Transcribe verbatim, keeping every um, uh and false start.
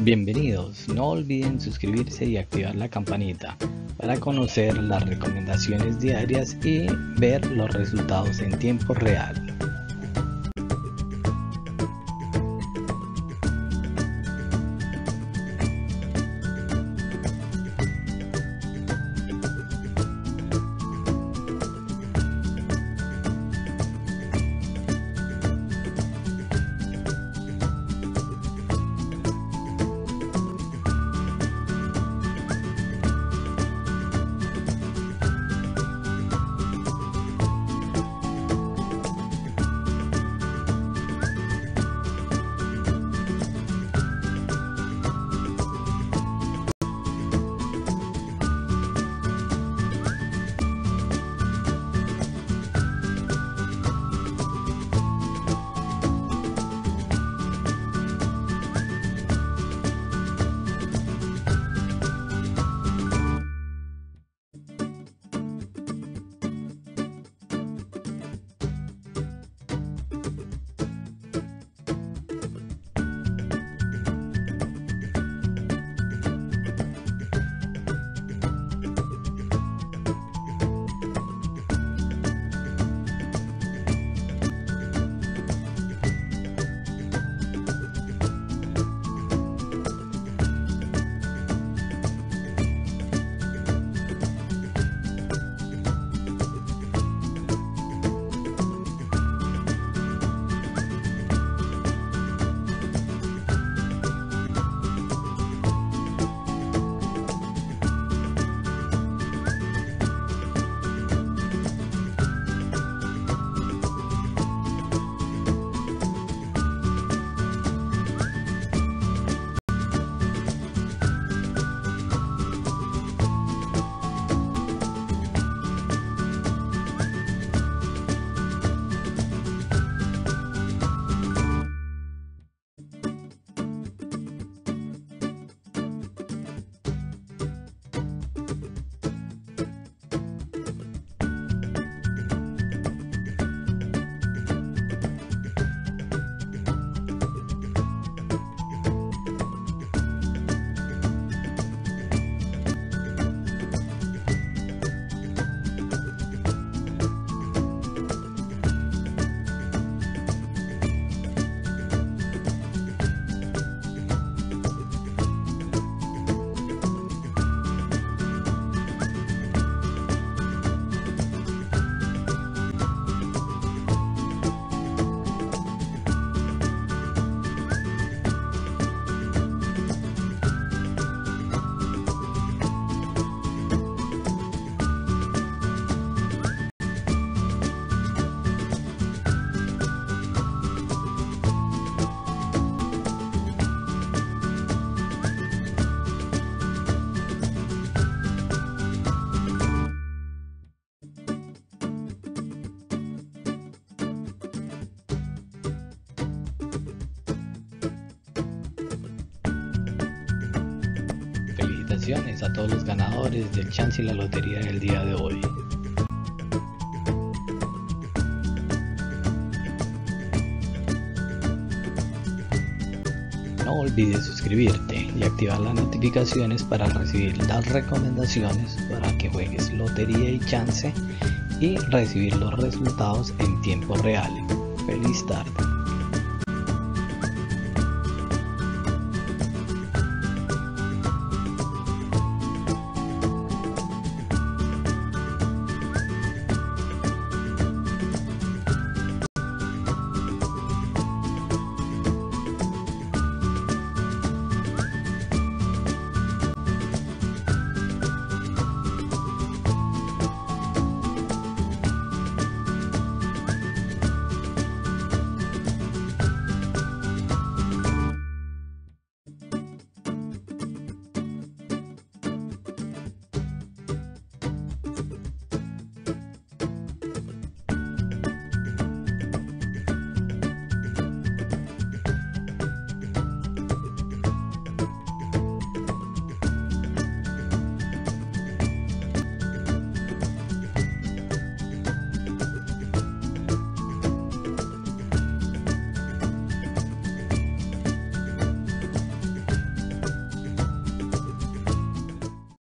Bienvenidos, no olviden suscribirse y activar la campanita para conocer las recomendaciones diarias y ver los resultados en tiempo real. Felicitaciones a todos los ganadores del chance y la lotería del día de hoy. No olvides suscribirte y activar las notificaciones para recibir las recomendaciones para que juegues lotería y chance y recibir los resultados en tiempo real. Feliz tarde.